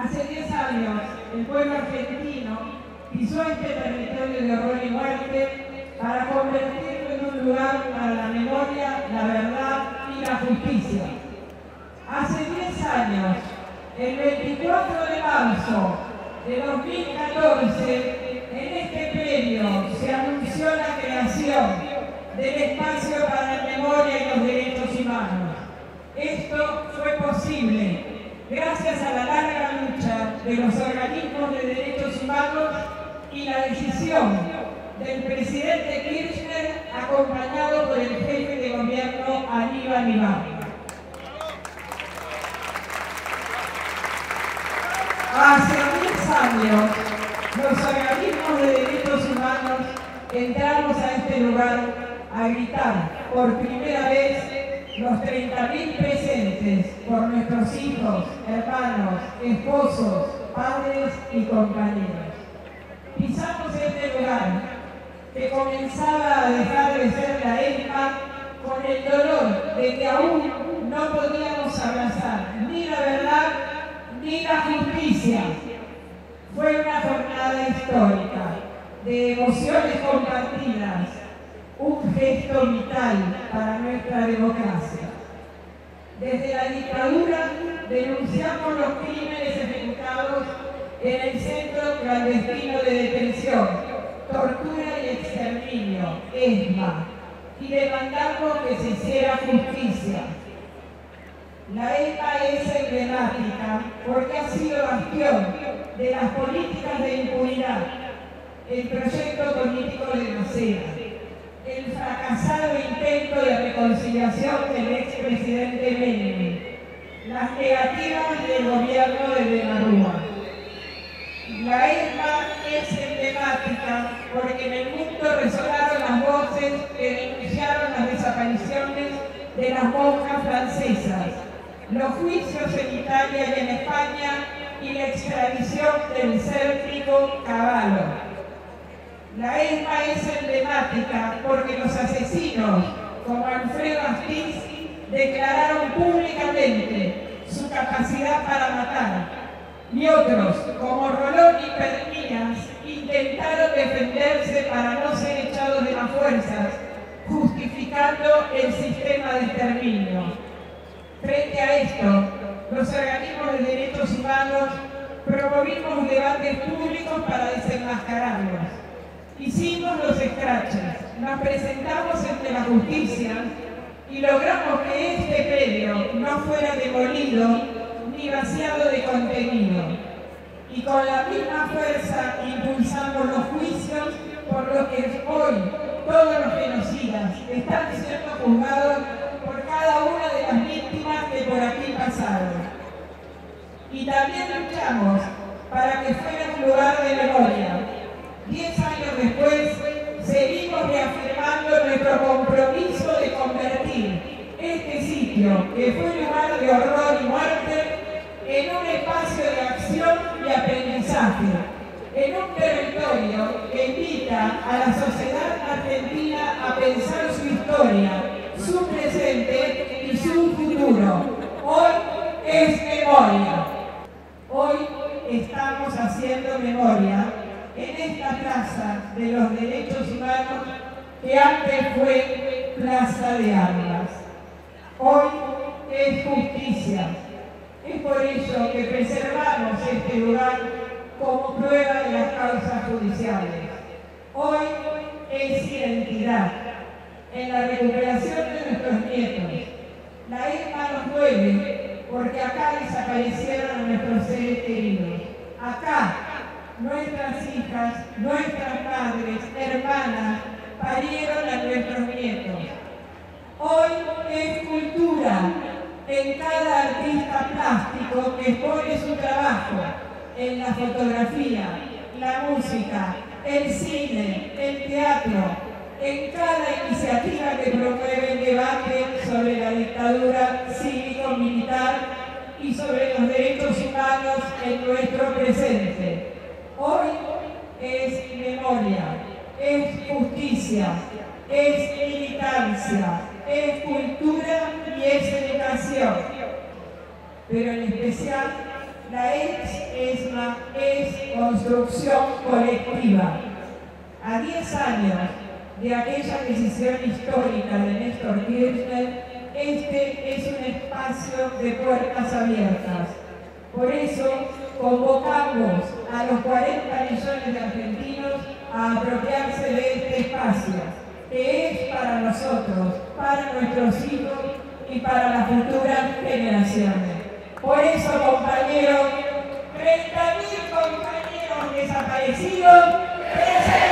Hace 10 años el pueblo argentino pisó este territorio de horror y muerte para convertirlo en un lugar para la memoria, la verdad y la justicia. Hace 10 años, el 24 de marzo de 2014, en este predio se anunció la creación del espacio para la memoria y los derechos humanos. Esto fue posible gracias a la larga lucha de los organismos de derechos humanos y la decisión del presidente Kirchner acompañado por el jefe de gobierno Aníbal Ibarra. Hace 10 años los organismos de derechos humanos entramos a este lugar a gritar por primera vez los 30.000 presentes por nuestros hijos, hermanos, esposos, padres y compañeros. Pisamos este lugar que comenzaba a dejar de ser la ESMA con el dolor de que aún no podíamos abrazar ni la verdad ni la justicia. Fue una jornada histórica, de emociones compartidas, un gesto vital para nuestra democracia. Desde la dictadura denunciamos los crímenes ejecutados en el Centro Clandestino de Detención, Tortura y Exterminio, ESMA, y demandamos que se hiciera justicia. La ESMA es emblemática porque ha sido bastión de las políticas de impunidad, el proyecto político de Macera, el fracasado intento de reconciliación del expresidente Menem, las negativas del gobierno de Benarúa. La ESMA es emblemática porque en el mundo resonaron las voces que denunciaron las desapariciones de las monjas francesas, los juicios en Italia y en España, y la extradición del cértico Cavalo. La ESMA es emblemática porque los asesinos, como Alfredo Astiz, declararon públicamente su capacidad para matar, y otros, como Rolón y Pernias, intentaron defenderse para no ser echados de las fuerzas, justificando el sistema de exterminio. Frente a esto, los organismos de derechos humanos promovimos debates públicos para desenmascararlos. Hicimos los escraches, nos presentamos ante la justicia y logramos que este predio no fuera demolido ni vaciado de contenido. Y con la misma fuerza impulsamos los juicios por los que hoy todos los genocidas están siendo juzgados por cada una de las víctimas que por aquí pasaron. Y también luchamos para que fuera un lugar de memoria. 10 años después, seguimos reafirmando nuestro compromiso de convertir este sitio, que fue un lugar de horror y muerte, en un espacio de acción y aprendizaje, en un territorio que invita a la sociedad argentina a pensar su historia, su presente y su futuro. Hoy es memoria. Hoy estamos haciendo memoria en esta plaza de los derechos humanos que antes fue Plaza de Armas. Hoy es justicia. Es por ello que preservamos este lugar como prueba de las causas judiciales. Hoy es identidad en la recuperación de nuestros nietos. La ESMA nos duele porque acá desaparecieron nuestros seres queridos. Acá, nuestras hijas, nuestras madres, hermanas, parieron a nuestros nietos. Hoy es cultura en cada artista plástico que expone su trabajo en la fotografía, la música, el cine, el teatro, en cada iniciativa que promueve el debate sobre la dictadura cívico-militar y sobre los derechos humanos en nuestro presente. Hoy es memoria, es justicia, es militancia, es cultura y es educación. Pero en especial La ESMA es construcción colectiva. A 10 años de aquella decisión histórica de Néstor Kirchner, este es un espacio de puertas abiertas. Por eso convocamos a los 40 millones de argentinos a apropiarse de este espacio, que es para nosotros, para nuestros hijos y para las futuras generaciones. Por eso, compañeros, 30.000 compañeros desaparecidos,